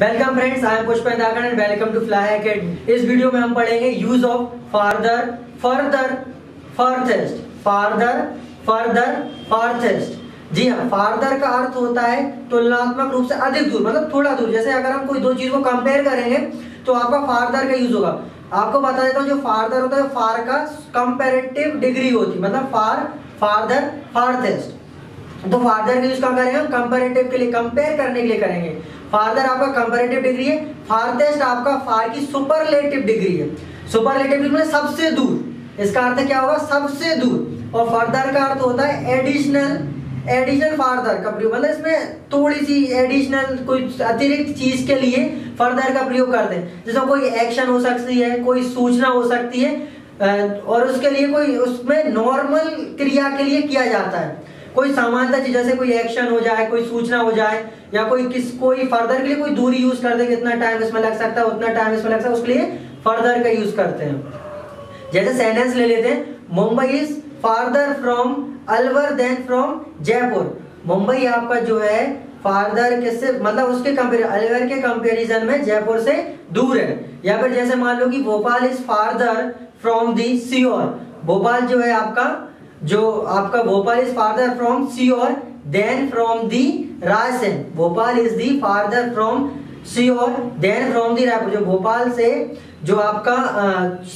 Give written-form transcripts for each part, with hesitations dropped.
Welcome friends, I am Pushpendra and welcome to Fly Academy. इस video में हम पढ़ेंगे use of farther, further, farthest. Farther, further, farthest. जी हाँ, फार्दर का अर्थ होता है तुलनात्मक रूप से अधिक दूर, मतलब थोड़ा दूर। जैसे अगर हम कोई दो चीज को कंपेयर करेंगे तो आपका फार्दर का यूज होगा। आपको बता देता हूँ, जो फार्दर होता है फार का कंपेरेटिव डिग्री होती है, मतलब फार, फार्दर, फार्थेस्ट। तो फार्दर का यूज कहाँ करेंगे? कंपेरेटिव के लिए, कंपेयर करने के लिए करेंगे। फार्दर आपका कंपेरेटिव डिग्री है, फार्थेस्ट आपका फार की सुपरलेटिव डिग्री है। सुपरलेटिव डिग्री मतलब सबसे दूर, इसका अर्थ क्या होगा? सबसे दूर। और फार्दर का अर्थ होता है एडिशनल। एडिशनल फार्दर का प्रयोग, मतलब इसमें थोड़ी सी एडिशनल कोई अतिरिक्त चीज के लिए फार्दर का प्रयोग करते हैं। जैसे कोई एक्शन हो सकती है, कोई सूचना हो सकती है, और उसके लिए कोई उसमें नॉर्मल क्रिया के लिए किया जाता है। कोई सामान्यता चीज, जैसे कोई एक्शन हो जाए, कोई सूचना हो जाए, या कोई फर्दर के लिए कोई दूरी यूज कर दे, कितना टाइम इसमें लग सकता है, उतना टाइम इसमें लग सकता है, उसके लिए फर्दर का यूज करते हैं। जैसे सेंटेंस ले लेते हैं, Mumbai is farther from Alwar than from Jaipur. Mumbai आपका जो है फार्दर के से, मतलब उसके अलवर के कंपेरिजन में जयपुर से दूर है। या फिर जैसे मान लो कि Bhopal is farther from the Seoul. Bhopal जो है आपका, Bhopal is farther from Seoul than from the Raisen. Bhopal is the farther from Seoul than from the Raipur. जो भोपाल से जो आपका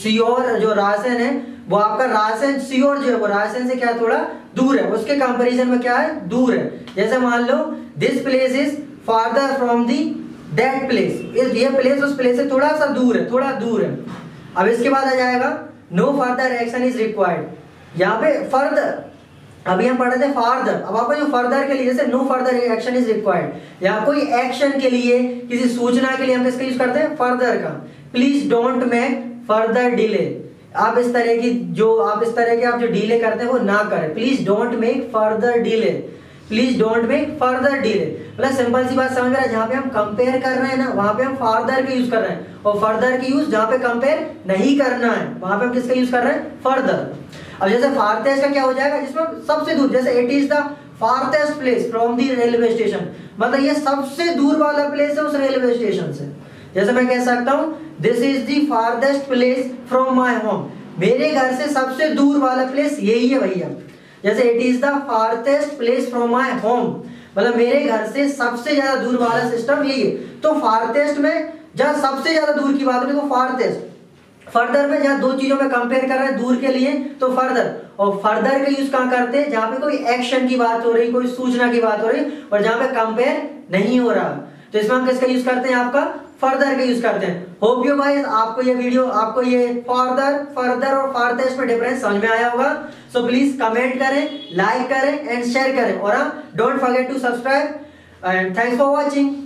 सियोल, जो रायसेन है, वो आपका रायसेन, सियोल जो है वो रायसेन से क्या थोड़ा दूर है, उसके कंपैरिजन में क्या है? दूर है। जैसे मान लो, this place is farther from the that place. ये प्लेस उस प्लेस से थोड़ा सा दूर है, थोड़ा दूर है। अब इसके बाद आ जाएगा no further action is required. यहाँ पे फर्दर, अभी हम पढ़ रहे थे फार्दर, अब आपको जो फर्दर के लिए, जैसे no further action is required, या कोई एक्शन के लिए, किसी सूचना के लिए हम इसका यूज करते हैं फर्दर का। Please don't make further delay. आप इस तरह की आप जो डिले करते हैं वो ना करें। Please don't make further delay, please don't make further delay. मतलब सिंपल सी बात समझ में आ रहा है, जहाँ पे हम कंपेयर कर रहे हैं ना, वहाँ पे हम फार्दर का यूज कर रहे हैं। और फर्दर की यूज जहाँ पे कंपेयर नहीं करना है, वहाँ पे हम किसका यूज कर रहे हैं? फर्दर। अब जैसे फार्थेस्ट का क्या हो जाएगा? जिसमें सबसे दूर। जैसे it is the farthest place from the railway station, मतलब ये सबसे दूर वाला प्लेस है उस रेलवे स्टेशन से। जैसे मैं कह सकता हूँ, this is the farthest place from my home. मेरे घर से सबसे दूर वाला प्लेस यही है भैया। जैसे it is the farthest place from my home, मतलब मेरे घर से सबसे ज्यादा दूर वाला सिस्टम यही है। तो फार्थेस्ट में जहाँ सबसे ज्यादा दूर की बात होती है वो फार्थेस्ट। फर्दर में जहाँ दो चीजों में कंपेयर कर रहे हैं दूर के लिए तो फर्दर। और फर्दर का यूज कहाँ करते हैं? जहाँ पे कोई एक्शन की बात हो रही, कोई सूचना की बात हो रही, और जहाँ पे कंपेयर नहीं हो रहा, तो इसमें हम किसका यूज करते हैं? आपका फर्दर का यूज करते हैं। होप यू गाइस आपको ये वीडियो, आपको ये फर्दर, फर्दर और फार्थेस्ट में डिफरेंस समझ में आया होगा। सो प्लीज कमेंट करें, लाइक करें एंड शेयर करें, और don't forget to subscribe and thanks for watching.